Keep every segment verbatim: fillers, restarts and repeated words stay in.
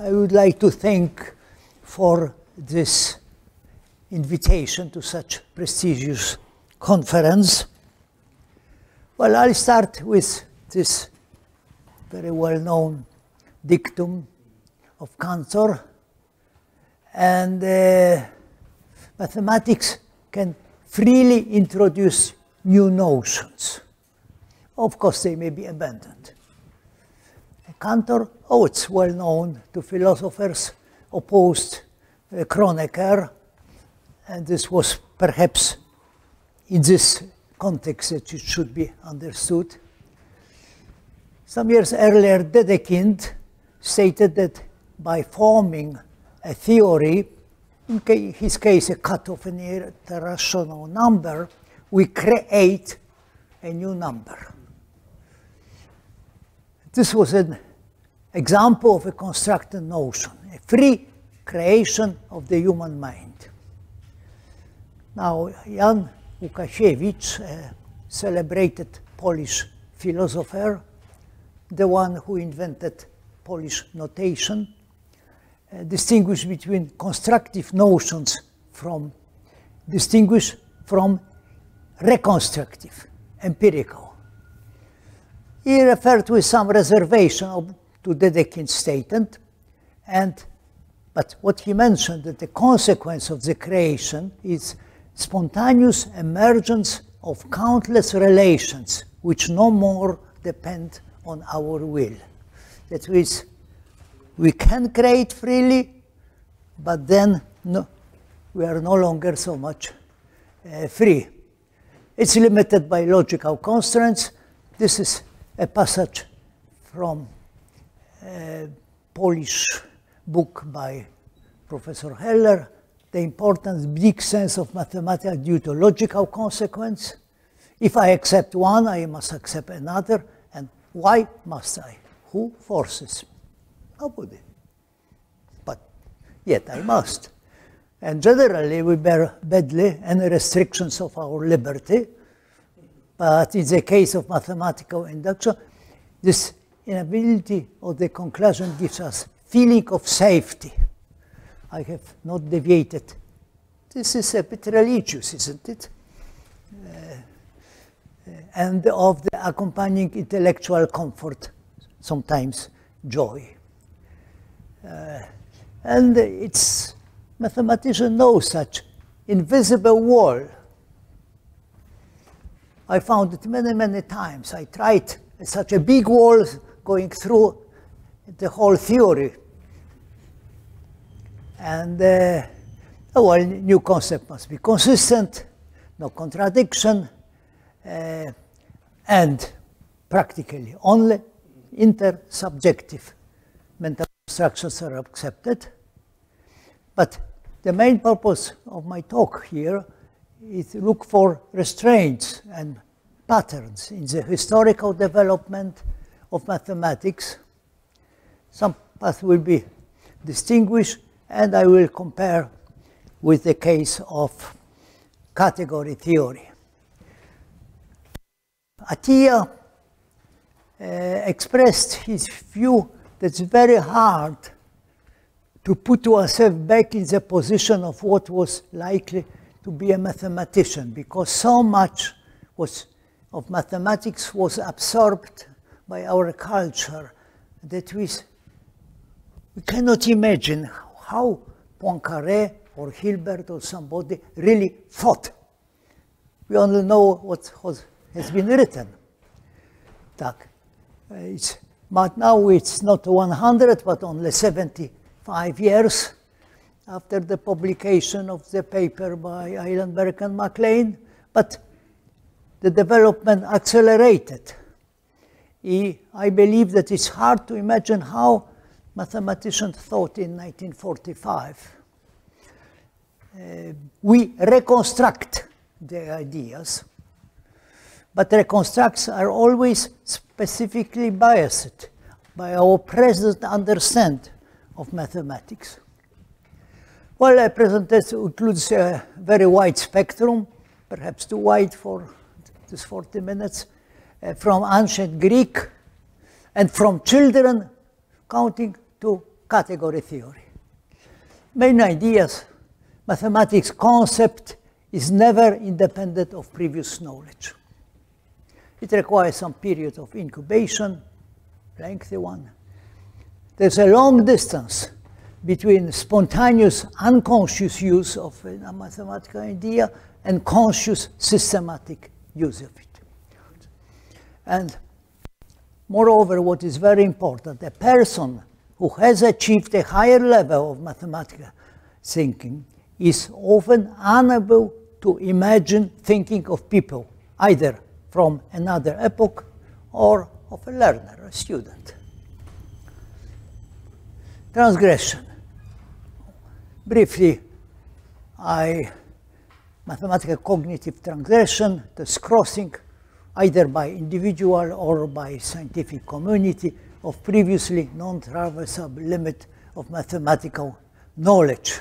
I would like to thank for this invitation to such prestigious conference. Well, I'll start with this very well-known dictum of Cantor, and uh, mathematics can freely introduce new notions. Of course, they may be abandoned. Cantor, oh, it's well known to philosophers, opposed uh, Kronecker, and this was perhaps in this context that it should be understood. Some years earlier, Dedekind stated that by forming a theory, in ca his case a cut of an irrational number, we create a new number. This was an example of a constructed notion, a free creation of the human mind. Now, Jan Łukasiewicz, a celebrated Polish philosopher, the one who invented Polish notation, uh, distinguished between constructive notions from, distinguished from reconstructive, empirical. He referred with some reservation of, to Dedekind's statement, and, but what he mentioned that the consequence of the creation is spontaneous emergence of countless relations which no more depend on our will. That is, we can create freely, but then no, we are no longer so much uh, free. It's limited by logical constraints. This is a passage from a Polish book by Professor Heller, The Important Big Sense of Mathematics Due to Logical Consequence. If I accept one, I must accept another. And why must I? Who forces? Nobody. But yet I must. And generally, we bear badly any restrictions of our liberty. But in the case of mathematical induction, this inability of the conclusion gives us feeling of safety. I have not deviated. This is a bit religious, isn't it? Uh, and of the accompanying intellectual comfort, sometimes joy. Uh, and it's mathematician knows such invisible wall. I found it many, many times. I tried such a big wall going through the whole theory. And, uh, oh, well, new concept must be consistent, no contradiction, uh, and practically only intersubjective mental constructions are accepted. But the main purpose of my talk here is to look for restraints and patterns in the historical development of mathematics. Some paths will be distinguished, and I will compare with the case of category theory. Atiyah uh, expressed his view that it's very hard to put ourselves back in the position of what was likely to be a mathematician, because so much was, of mathematics was absorbed by our culture that we, we cannot imagine how Poincaré or Hilbert or somebody really thought. We only know what was, has been written. It's, but now it's not one hundred, but only seventy-five years after the publication of the paper by Eilenberg and Mac Lane, but the development accelerated. I believe that it's hard to imagine how mathematicians thought in nineteen forty-five. Uh, we reconstruct the ideas, but reconstructs are always specifically biased by our present understanding of mathematics. Well, a presentation includes a very wide spectrum, perhaps too wide for this forty minutes, uh, from ancient Greek and from children counting to category theory. Main ideas, mathematics concept is never independent of previous knowledge. It requires some period of incubation, lengthy one. There's a long distance between spontaneous, unconscious use of a mathematical idea and conscious, systematic use of it. And moreover, what is very important, a person who has achieved a higher level of mathematical thinking is often unable to imagine thinking of people, either from another epoch or of a learner, a student. Transgression. Briefly, I, mathematical cognitive transgression, this crossing, either by individual or by scientific community, of previously non-traversable limit of mathematical knowledge.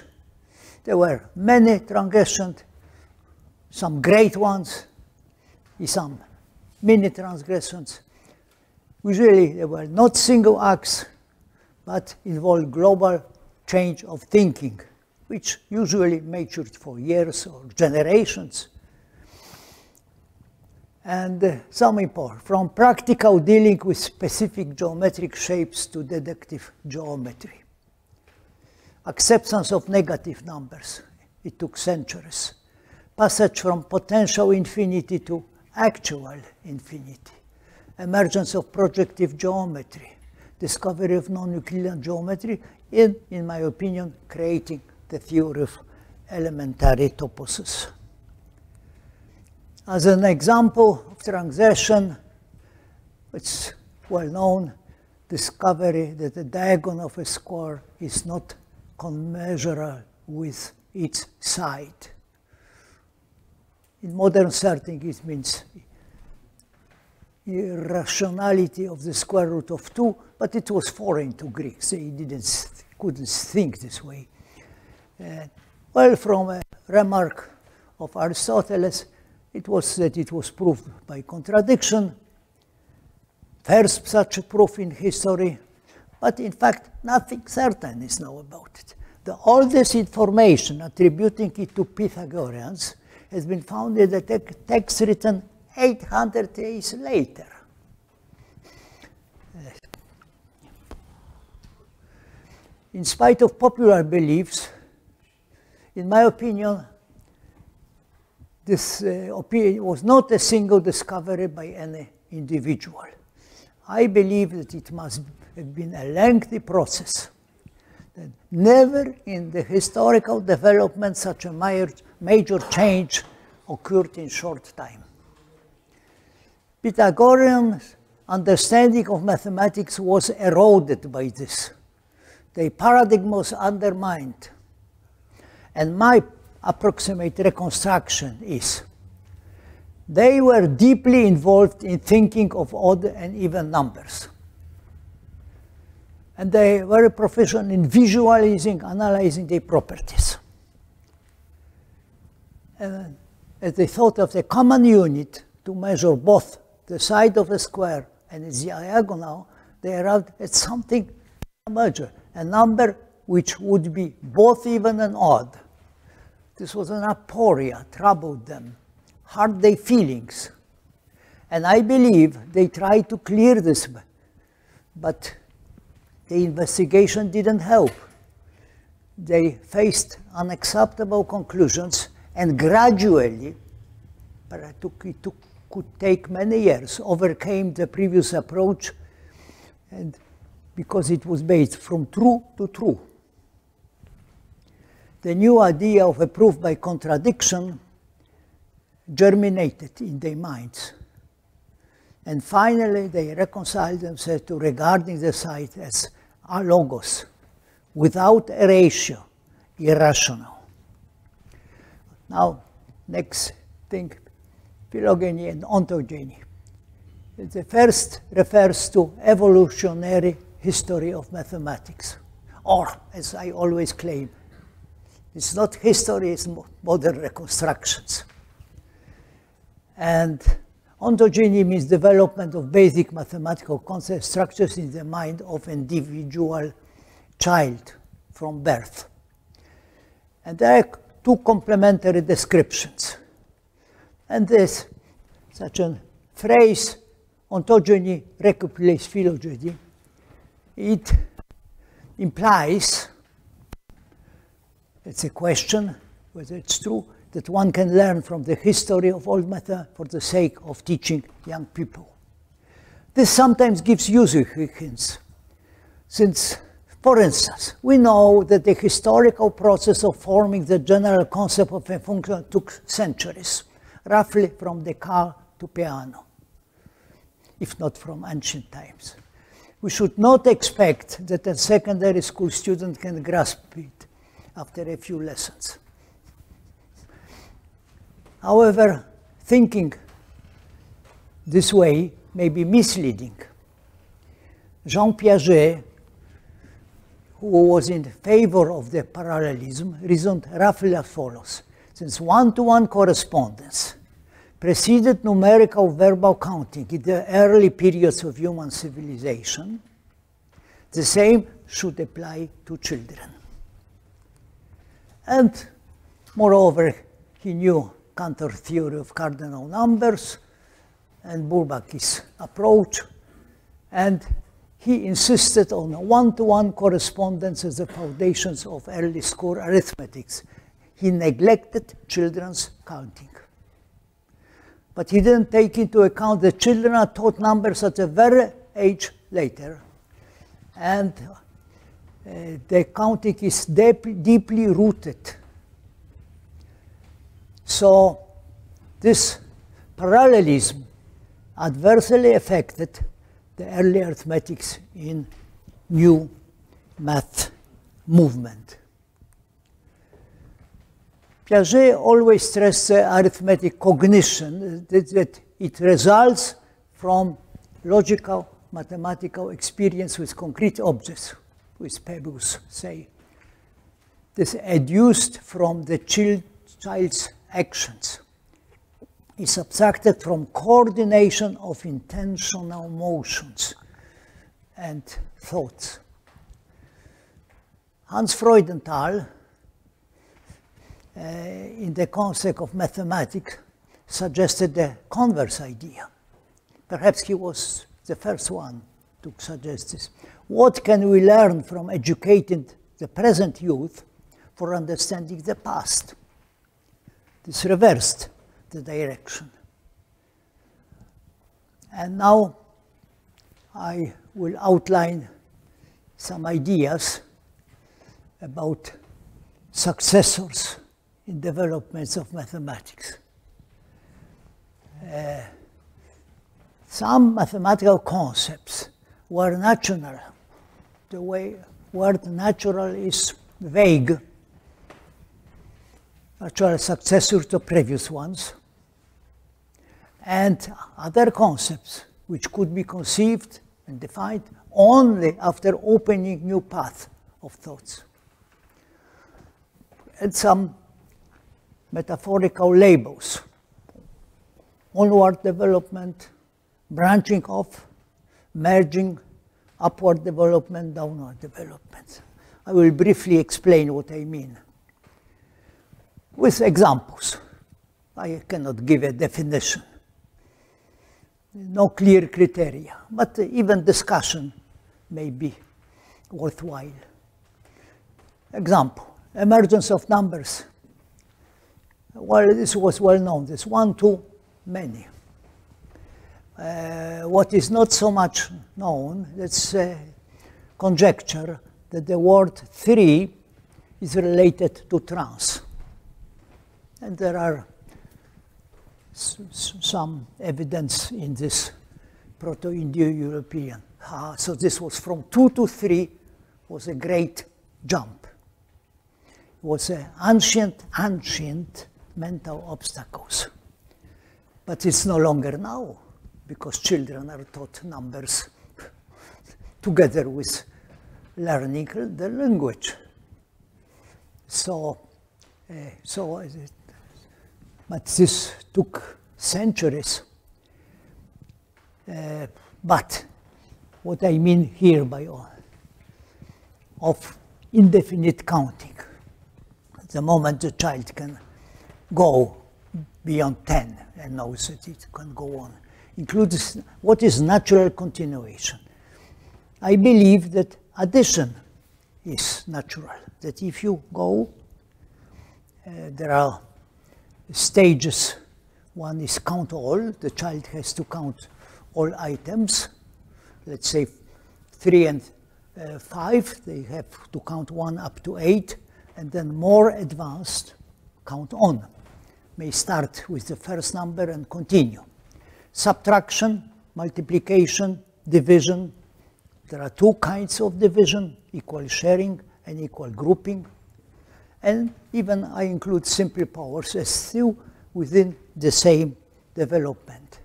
There were many transgressions, some great ones, some mini transgressions. Usually they were not single acts, but involved global change of thinking, which usually matured for years or generations. And uh, some import, from practical dealing with specific geometric shapes to deductive geometry. Acceptance of negative numbers, it took centuries. Passage from potential infinity to actual infinity. Emergence of projective geometry. Discovery of non-Euclidean geometry in, in my opinion, creating the theory of elementary toposes. As an example of transgression, it's well known, discovery that the diagonal of a square is not commensurate with its side. In modern setting, it means irrationality of the square root of two, but it was foreign to Greeks. They didn't, couldn't think this way. Uh, well, from a remark of Aristotle, it was that it was proved by contradiction. First such a proof in history, but in fact nothing certain is known about it. The, all this information attributing it to Pythagoreans has been found in a te text written eight hundred years later. In spite of popular beliefs, in my opinion, this uh, opinion was not a single discovery by any individual. I believe that it must have been a lengthy process. That never in the historical development such a major, major change occurred in short time. Pythagorean understanding of mathematics was eroded by this. The paradigm was undermined. And my approximate reconstruction is, they were deeply involved in thinking of odd and even numbers. And they were proficient in visualizing, analyzing their properties. And as they thought of the common unit to measure both the side of a square and its diagonal, they arrived at something major, a number which would be both even and odd. This was an aporia, troubled them, hurt their feelings. And I believe they tried to clear this, but the investigation didn't help. They faced unacceptable conclusions, and gradually, but it, took, it took, could take many years, overcame the previous approach, and because it was based from true to true. The new idea of a proof by contradiction germinated in their minds. And finally, they reconciled themselves to regarding the site as a logos, without a ratio, irrational. Now, next thing, phylogeny and ontogeny. The first refers to evolutionary history of mathematics, or, as I always claim, it's not history, it's modern reconstructions. And ontogeny means development of basic mathematical concept structures in the mind of individual child from birth. And there are two complementary descriptions. And this, such a phrase, ontogeny recapitulates phylogeny, it implies, it's a question whether it's true, that one can learn from the history of old matter for the sake of teaching young people. This sometimes gives useful hints, since, for instance, we know that the historical process of forming the general concept of a function took centuries, roughly from the car to piano, if not from ancient times. We should not expect that a secondary school student can grasp it after a few lessons. However, thinking this way may be misleading. Jean Piaget, who was in favor of the parallelism, reasoned roughly as follows. Since one-to-one correspondence preceded numerical verbal counting in the early periods of human civilization, the same should apply to children. And moreover, he knew Cantor theory of cardinal numbers and Bourbaki's approach, and he insisted on one-to-one correspondence as the foundations of early school arithmetics. He neglected children's counting. But he didn't take into account that children are taught numbers at a very age later, and uh, the counting is deep, deeply rooted. So this parallelism adversely affected the early arithmetics in new math movement. Piaget always stressed the arithmetic cognition, that, that it results from logical mathematical experience with concrete objects, with pebbles, say. This educed from the child, child's actions is abstracted from coordination of intentional motions and thoughts. Hans Freudenthal, uh, in the concept of mathematics, suggested the converse idea. Perhaps he was the first one to suggest this. What can we learn from educating the present youth for understanding the past? This reversed the direction. And now I will outline some ideas about successors in developments of mathematics. Uh, some mathematical concepts were natural. The way word natural is vague. Natural successor to previous ones, and other concepts which could be conceived and defined only after opening new path of thoughts. And some metaphorical labels, onward development, branching off, merging, upward development, downward development. I will briefly explain what I mean. With examples, I cannot give a definition, no clear criteria, but even discussion may be worthwhile. Example, emergence of numbers. Well, this was well known, this one, two, many. Uh, what is not so much known, that's uh, conjecture that the word three is related to trans. And there are s s some evidence in this Proto-Indo-European. Ah, so this was from two to three was a great jump. It was an ancient, ancient mental obstacles. But it's no longer now, because children are taught numbers together with learning the language. So, uh, so is it But this took centuries. Uh, but what I mean here by all, of indefinite counting. The moment the child can go beyond ten and knows that it can go on. Includes what is natural continuation. I believe that addition is natural, that if you go, uh, there are stages. One is count all, the child has to count all items. Let's say three and uh, five, they have to count one up to eight, and then more advanced count on. May start with the first number and continue. Subtraction, multiplication, division. There are two kinds of division, equal sharing and equal grouping. And even I include simple powers as still within the same development.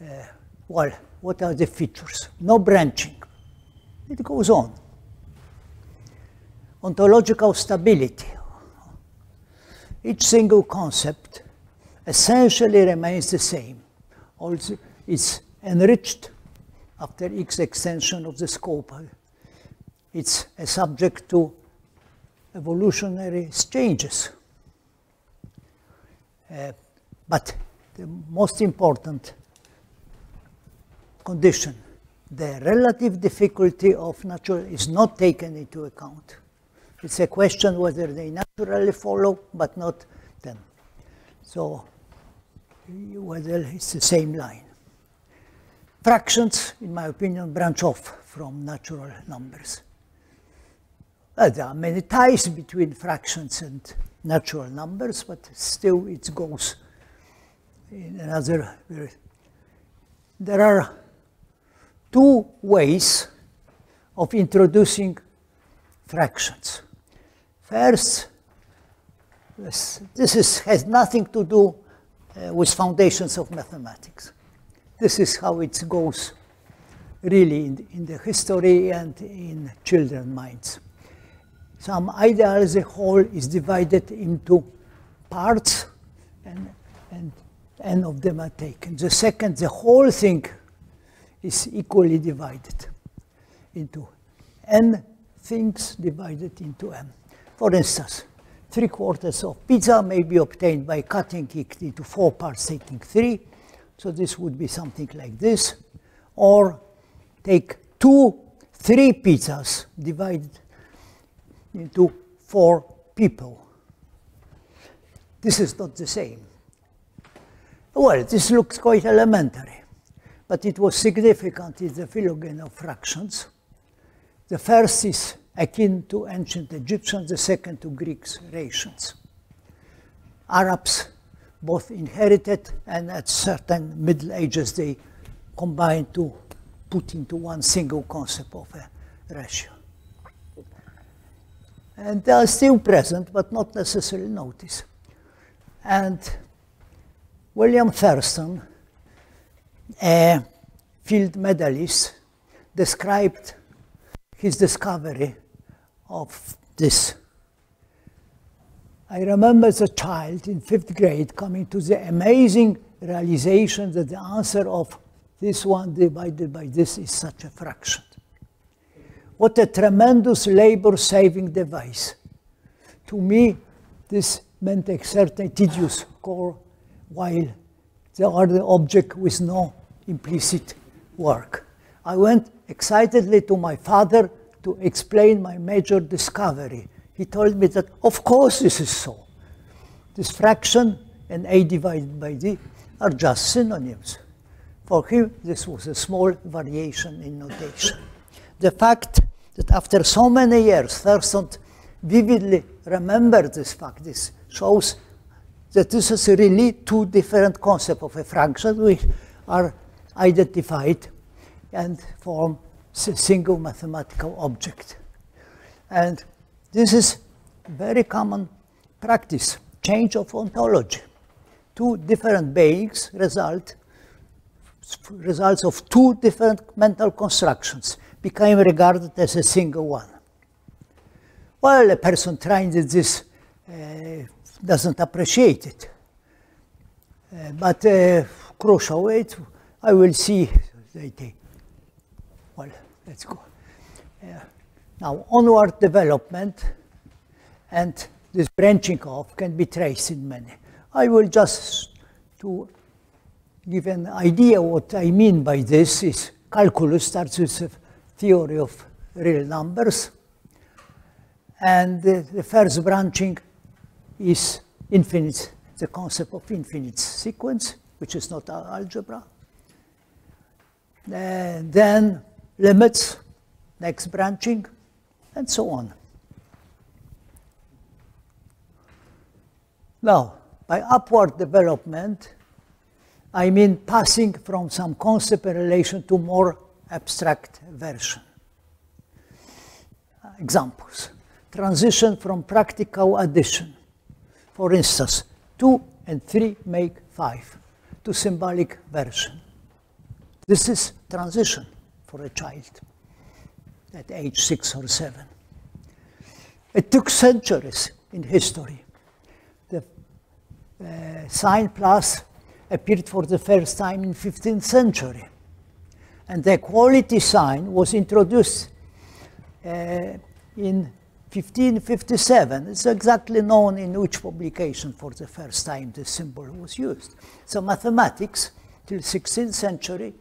Uh, well, what are the features? No branching. It goes on. Ontological stability. Each single concept essentially remains the same. Also, it's enriched after each extension of the scope. It's a subject to evolutionary changes. Uh, but the most important condition, the relative difficulty of natural is not taken into account. It's a question whether they naturally follow, but not them. So, whether it's the same line. Fractions, in my opinion, branch off from natural numbers. Uh, there are many ties between fractions and natural numbers, but still it goes in another. There are two ways of introducing fractions. First, this, this is, has nothing to do uh, with foundations of mathematics. This is how it goes really in, in the history and in children's minds. Some idea as a whole is divided into parts and, and, and of them are taken. The second, the whole thing is equally divided into n things divided into m. For instance, three quarters of pizza may be obtained by cutting it into four parts, taking three. So this would be something like this. Or take two, three pizzas divided into four people. This is not the same. Well, this looks quite elementary, but it was significant in the phylogeny of fractions. The first is akin to ancient Egyptians, the second to Greeks, rations. Arabs both inherited, and at certain Middle Ages they combined to put into one single concept of a ratio. And they are still present, but not necessarily noticed. And William Thurston, a field medalist, described his discovery of this. I remember as a child in fifth grade coming to the amazing realization that the answer of this one divided by this is such a fraction. What a tremendous labor-saving device. To me, this meant a certain tedious core, while the other object with no implicit work. I went excitedly to my father to explain my major discovery. He told me that, of course, this is so. This fraction and a divided by d are just synonyms. For him, this was a small variation in notation. The fact that after so many years, Thurston vividly remembered this fact, this shows that this is really two different concepts of a fraction which are identified and form a single mathematical object. And this is very common practice, change of ontology. Two different beings result, results of two different mental constructions became regarded as a single one. Well, a person trying this uh, doesn't appreciate it. Uh, but uh, crucial, it, I will see. Well, let's go. Uh, Now, onward development and this branching off can be traced in many. I will just, to give an idea what I mean by this, is calculus starts with a theory of real numbers, and the, the first branching is infinite, the concept of infinite sequence, which is not algebra. And then limits, next branching, and so on. Now, by upward development, I mean passing from some concept and relation to more abstract version. Examples. Transition from practical addition. For instance, two and three make five, to symbolic version. This is transition for a child at age six or seven. It took centuries in history. The uh, sign plus appeared for the first time in fifteenth century. And the equality sign was introduced uh, in fifteen fifty-seven. It's exactly known in which publication for the first time this symbol was used. So mathematics till sixteenth century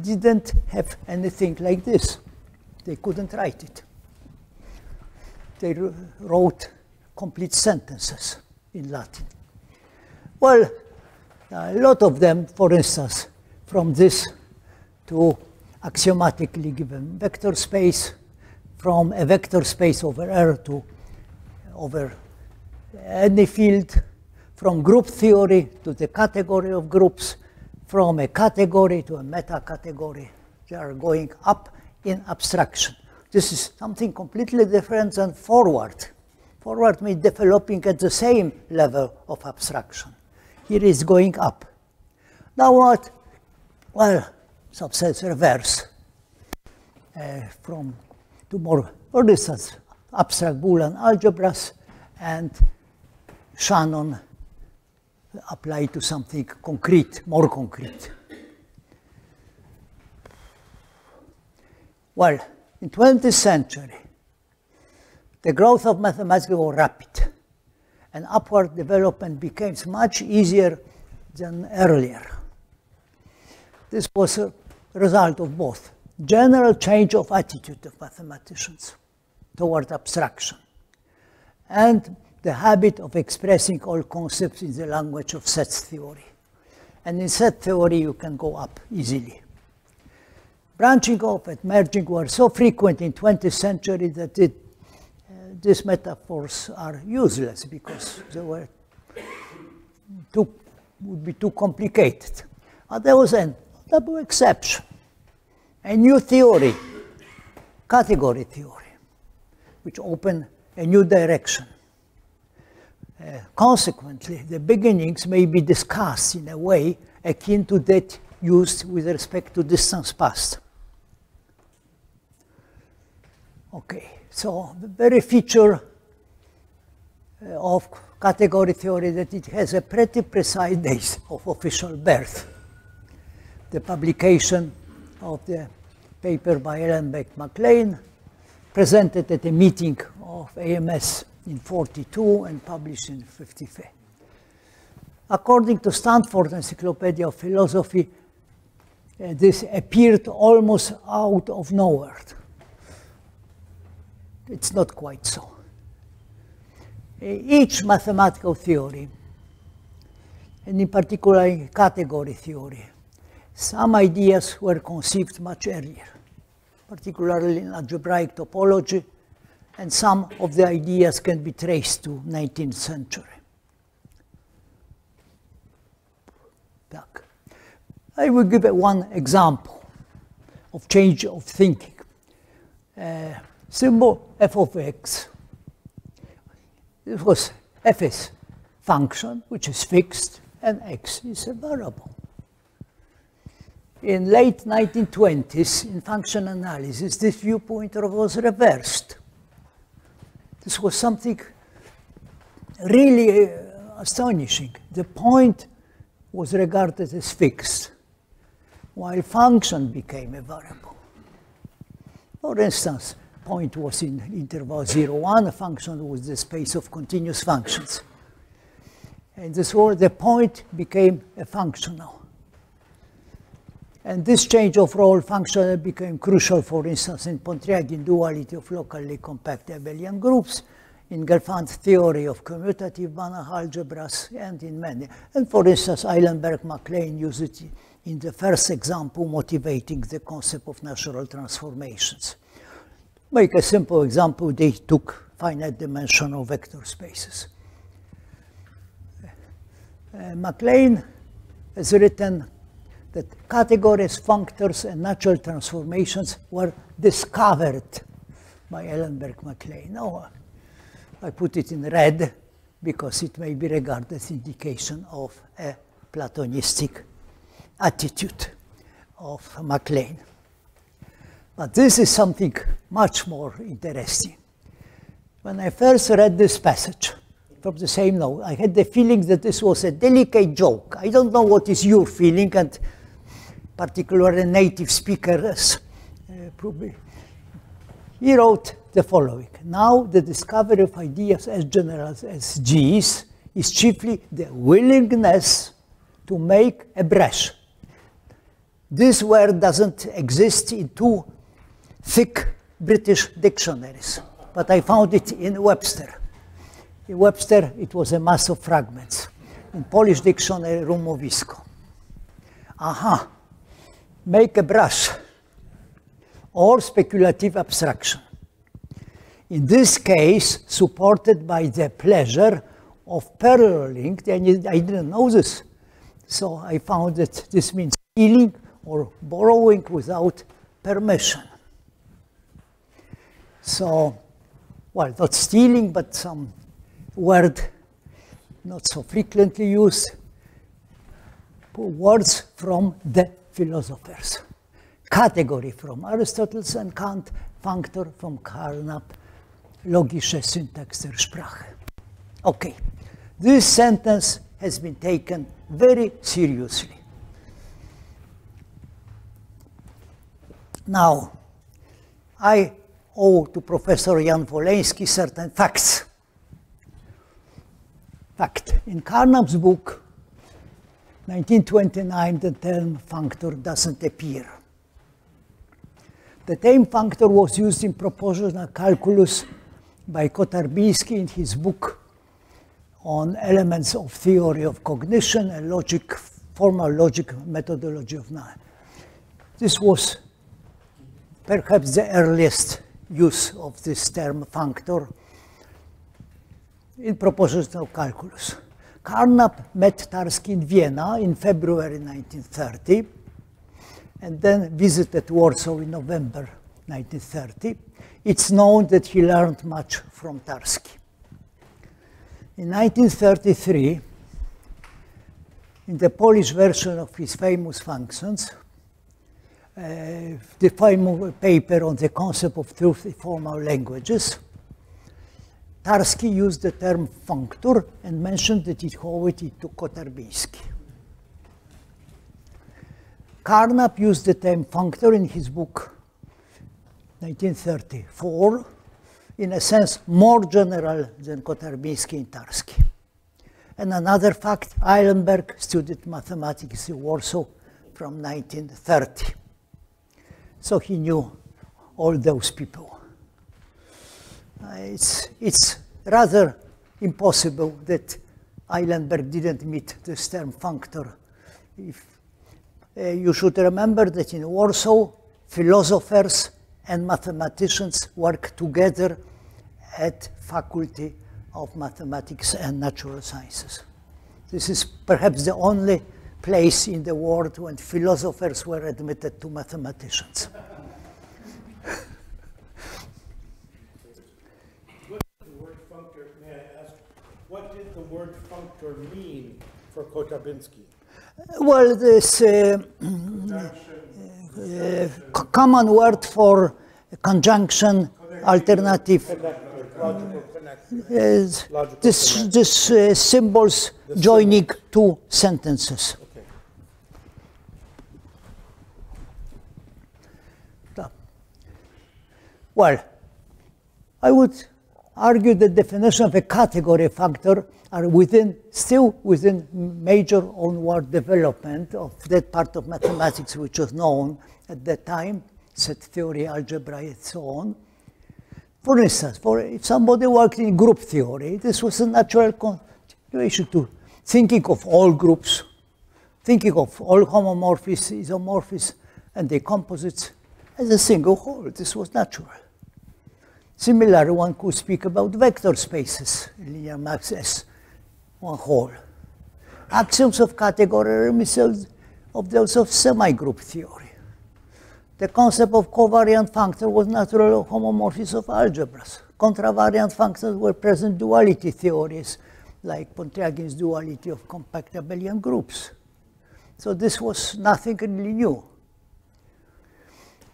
didn't have anything like this. They couldn't write it. They wrote complete sentences in Latin. Well, a lot of them, for instance, from this to axiomatically given vector space, from a vector space over R to over any field, from group theory to the category of groups, from a category to a meta-category. They are going up in abstraction. This is something completely different than forward. Forward means developing at the same level of abstraction. Here is going up. Now what? Well, some says reverse. Uh, from to more, for instance, abstract Boolean algebras and Shannon applied to something concrete, more concrete. Well, in twentieth century, the growth of mathematics was rapid, and upward development became much easier than earlier. This was a result of both general change of attitude of mathematicians toward abstraction and the habit of expressing all concepts in the language of set theory. And in set theory, you can go up easily. Branching off and merging were so frequent in twentieth century that it, uh, these metaphors are useless because they were too, would be too complicated. But there was a double exception, a new theory, category theory, which opened a new direction. Uh, consequently, the beginnings may be discussed in a way akin to that used with respect to distance past. Okay, so the very feature of category theory that it has a pretty precise date of official birth. The publication of the paper by Eilenberg, Mac Lane, presented at a meeting of A M S in forty-two and published in fifty-five. According to Stanford Encyclopedia of Philosophy, Uh, this appeared almost out of nowhere. It's not quite so. Uh, each mathematical theory, and in particular category theory, some ideas were conceived much earlier, particularly in algebraic topology, and some of the ideas can be traced to nineteenth century. Back. I will give one example of change of thinking. Uh, symbol f of x. It was f is function, which is fixed, and x is a variable. In late nineteen twenties, in function analysis, this viewpoint was reversed. This was something really uh, astonishing. The point was regarded as fixed, while function became a variable. For instance, point was in interval zero one, a function was the space of continuous functions. And this was the point became a functional. And this change of role functional became crucial, for instance, in Pontryagin duality of locally compact abelian groups, in Gelfand's theory of commutative Banach algebras, and in many. And for instance, Eilenberg, Mac Lane used it in the first example motivating the concept of natural transformations. Make a simple example, they took finite dimensional vector spaces. Uh, Mac Lane has written that categories, functors, and natural transformations were discovered by Eilenberg, Mac Lane. Now, I put it in red because it may be regarded as indication of a Platonistic attitude of Mac Lane. But this is something much more interesting. When I first read this passage from the same note, I had the feeling that this was a delicate joke. I don't know what is your feeling, and particularly native speakers uh, probably. He wrote the following: now the discovery of ideas as general as G's is chiefly the willingness to make a brush. This word doesn't exist in two thick British dictionaries, but I found it in Webster. In Webster, it was a mass of fragments. In Polish dictionary, rumowisko. Aha, make a brush, or speculative abstraction. In this case, supported by the pleasure of paralleling, and I didn't know this, so I found that this means stealing or borrowing without permission. So, well, not stealing, but some word not so frequently used, words from the philosophers. Category from Aristotle and Kant, functor from Carnap, logische Syntax der Sprache. Okay, this sentence has been taken very seriously. Now, I owe to Professor Jan Woleński certain facts. Fact, in Carnap's book, nineteen twenty-nine, the term functor doesn't appear. The term functor was used in proportional calculus by Kotarbiński in his book on elements of theory of cognition and logic, formal logic methodology of knowledge. This was perhaps the earliest use of this term functor in proportional calculus. Carnap met Tarski in Vienna in February nineteen thirty, and then visited Warsaw in November nineteen thirty. It's known that he learned much from Tarski. In nineteen thirty-three, in the Polish version of his famous functions, uh, the famous paper on the concept of truth in formal languages, Tarski used the term functor and mentioned that he owed it to Kotarbiński. Carnap used the term functor in his book nineteen thirty-four, in a sense more general than Kotarbiński and Tarski. And another fact, Eilenberg studied mathematics in Warsaw from nineteen thirty. So he knew all those people. Uh, it's, it's rather impossible that Eilenberg didn't meet this term functor. If, Uh, you should remember that in Warsaw, philosophers and mathematicians work together at Faculty of Mathematics and Natural Sciences. This is perhaps the only place in the world when philosophers were admitted to mathematicians. What did the word functor, may I ask, what did the word functor mean for Kotarbiński? Well, this uh, uh, common word for conjunction, alternative, uh, this, this uh, symbols joining two sentences. Well, I would argue the definition of a category factor are within, still within major onward development of that part of mathematics which was known at that time, set theory, algebra, and so on. For instance, for if somebody worked in group theory, this was a natural continuation to thinking of all groups, thinking of all homomorphies, isomorphies, and the composites as a single whole. This was natural. Similarly, one could speak about vector spaces in linear maps as one whole. Axioms of category reminiscent of those of semi-group theory. The concept of covariant functor was natural homomorphies of algebras. Contravariant functors were present duality theories, like Pontryagin duality of compact abelian groups. So this was nothing really new.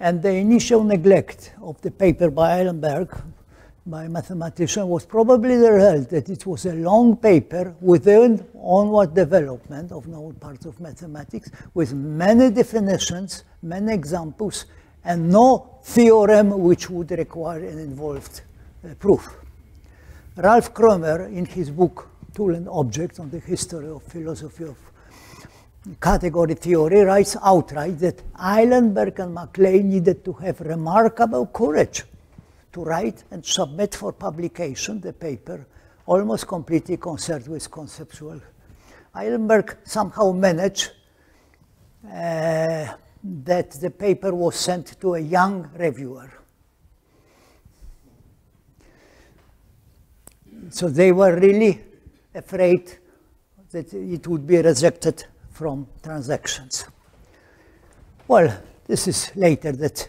And the initial neglect of the paper by Eilenberg, by a mathematician, was probably the result that it was a long paper within onward development of known parts of mathematics, with many definitions, many examples, and no theorem which would require an involved uh, proof. Ralph Kronecker, in his book Tool and Object on the History of Philosophy of Category Theory, writes outright that Eilenberg and Mac Lane needed to have remarkable courage to write and submit for publication the paper, almost completely concerned with conceptual. Eilenberg somehow managed uh, that the paper was sent to a young reviewer. So they were really afraid that it would be rejected from transactions. Well, this is later that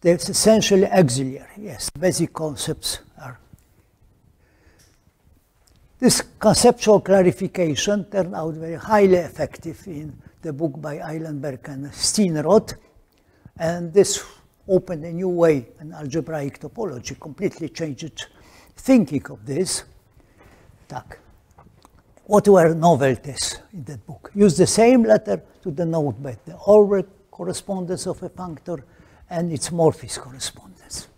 there's essentially auxiliary, yes, basic concepts are. This conceptual clarification turned out very highly effective in the book by Eilenberg and Steenrod, and this opened a new way in algebraic topology, completely changed thinking of this. Tak. What were novelties in that book? Use the same letter to denote both the Orwell correspondence of a functor and its Morphe's correspondence.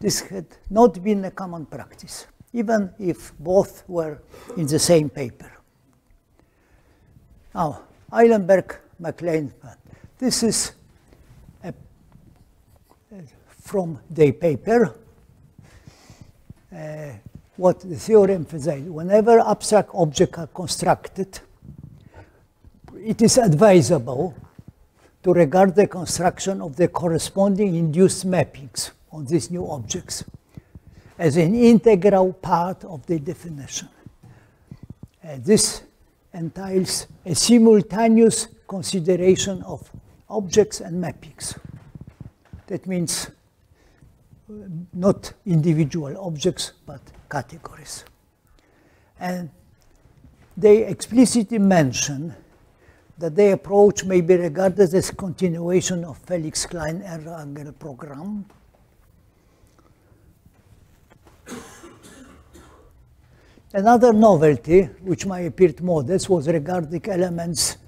This had not been a common practice, even if both were in the same paper. Now, Eilenberg, Mac Lane. This is a, from the paper. Uh, What the theorem emphasizes, whenever abstract objects are constructed, it is advisable to regard the construction of the corresponding induced mappings on these new objects as an integral part of the definition. Uh, this entails a simultaneous consideration of objects and mappings. That means not individual objects, but categories. And they explicitly mention that their approach may be regarded as a continuation of Felix Klein and Erlangen program. Another novelty, which might appear modest, was regarding elements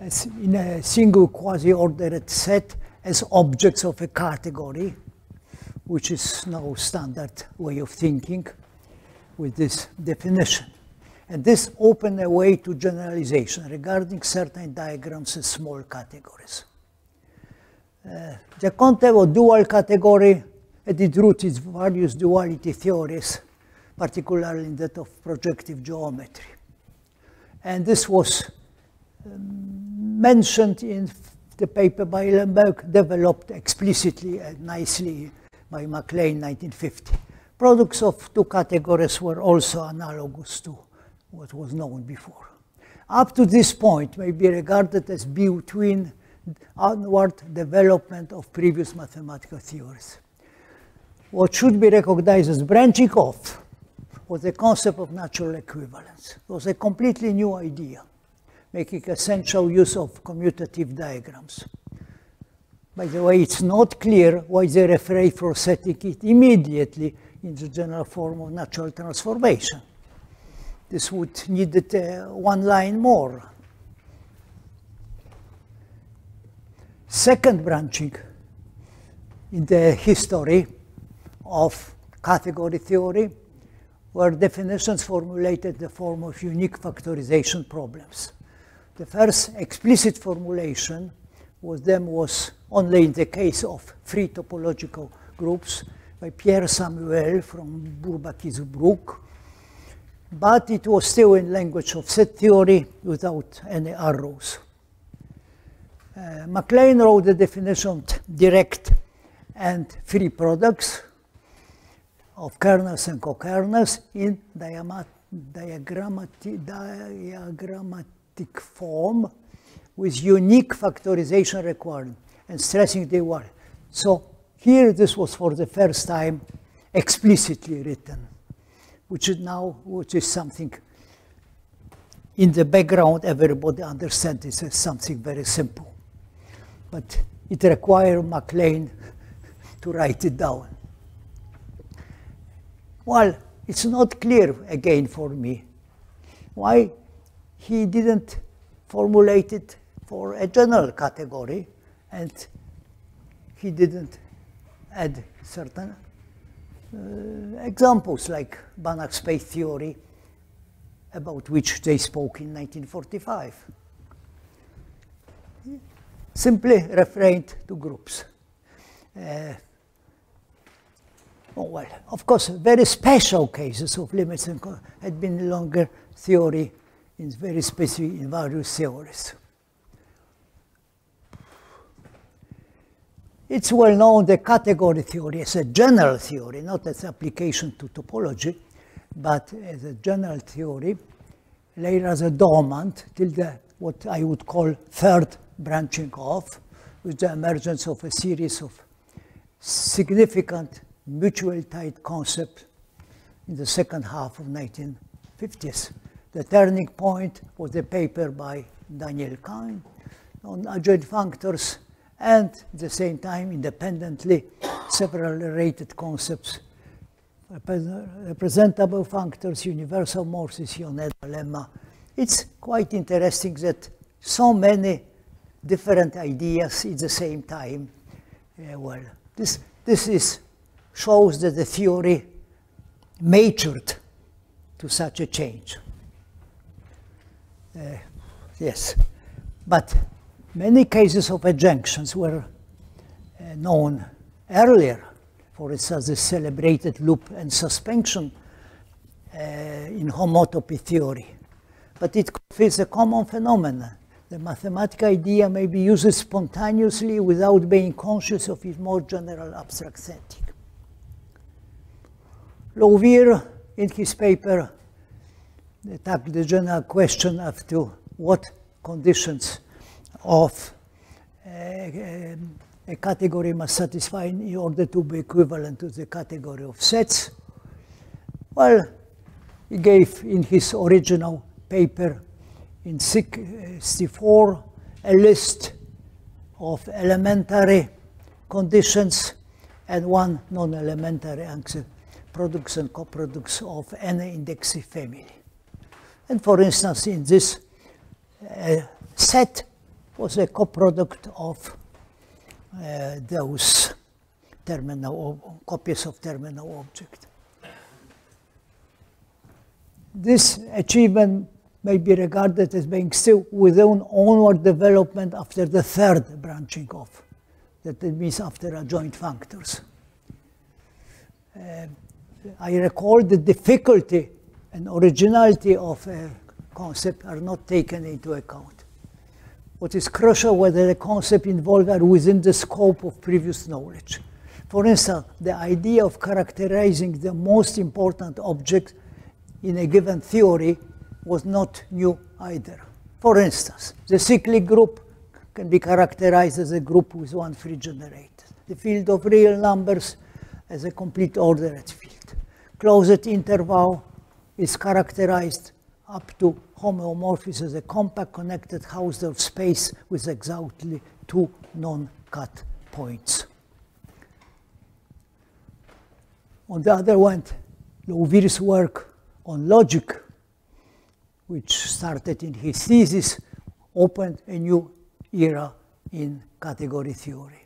as in a single quasi-ordered set as objects of a category, which is now standard way of thinking with this definition. And this opened a way to generalization regarding certain diagrams as small categories. Uh, the concept of dual category at its root is various duality theories, particularly in that of projective geometry. And this was um, mentioned in the paper by Eilenberg, developed explicitly and nicely by Mac Lane, nineteen fifty. Products of two categories were also analogous to what was known before. Up to this point may be regarded as between onward development of previous mathematical theories. What should be recognized as branching off was the concept of natural equivalence. It was a completely new idea, making essential use of commutative diagrams. By the way, it's not clear why they refrain from setting it immediately in the general form of natural transformation. This would need uh, one line more. Second branching in the history of category theory, where definitions formulated the form of unique factorization problems. The first explicit formulation was then was only in the case of free topological groups by Pierre Samuel from Bourbakizu-Brook, but it was still in language of set theory without any arrows. Uh, Mac Lane wrote the definition of direct and free products of kernels and co-kernels in diagrammat diagrammati diagrammatic form with unique factorization required, and stressing they were. So here this was for the first time explicitly written, which is now, which is something in the background, everybody understands this as something very simple. But it required Mac Lane to write it down. Well, it's not clear again for me why he didn't formulate it for a general category and he didn't add certain uh, examples like Banach space theory, about which they spoke in nineteen forty-five. Simply referred to groups. Uh, oh well, of course, very special cases of limits and had been longer theory in very specific, in various theories. It's well known that category theory is a general theory, not as application to topology, but as a general theory, lay rather dormant till the, what I would call, third branching off, with the emergence of a series of significant mutual tight concepts in the second half of nineteen fifties. The turning point was the paper by Daniel Kan on adjoint functors, and at the same time, independently, several related concepts: representable functors, universal morphisms, yoneda lemma. It's quite interesting that so many different ideas at the same time. Uh, well, this, this is, shows that the theory matured to such a change. Uh, yes, but many cases of adjunctions were uh, known earlier. For instance, the celebrated loop and suspension uh, in homotopy theory. But it is a common phenomenon. The mathematical idea may be used spontaneously without being conscious of its more general abstract setting. Lovier, in his paper, attacked the general question of to what conditions of uh, um, a category must satisfy in order to be equivalent to the category of sets. Well, he gave in his original paper in sixty-four a list of elementary conditions and one non-elementary products and coproducts of any index family. And for instance, in this uh, set was a coproduct of Uh, those terminal copies of terminal object. This achievement may be regarded as being still within onward development after the third branching off. That means after adjoint functors. Uh, I recall the difficulty and originality of a concept are not taken into account. What is crucial whether the concepts involved are within the scope of previous knowledge. For instance, the idea of characterizing the most important object in a given theory was not new either. For instance, the cyclic group can be characterized as a group with one free generator. The field of real numbers as a complete ordered field. Closed interval is characterized up to homeomorphism as a compact connected Hausdorff space with exactly two non-cut points. On the other hand, Lovier's work on logic, which started in his thesis, opened a new era in category theory.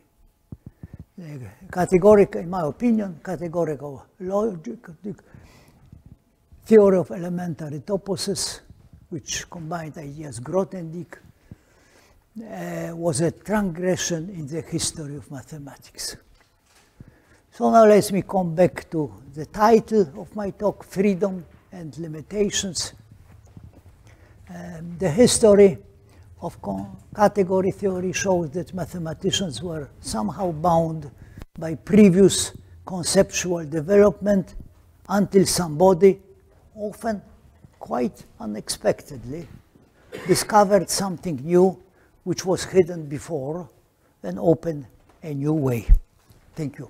categorical, in my opinion, categorical logic, theory of elementary toposes, which combined ideas Grothendieck, uh, was a transgression in the history of mathematics. So now let me come back to the title of my talk, Freedom and Limitations. Um, the history of category theory shows that mathematicians were somehow bound by previous conceptual development until somebody, often quite unexpectedly, discovered something new which was hidden before and opened a new way. Thank you.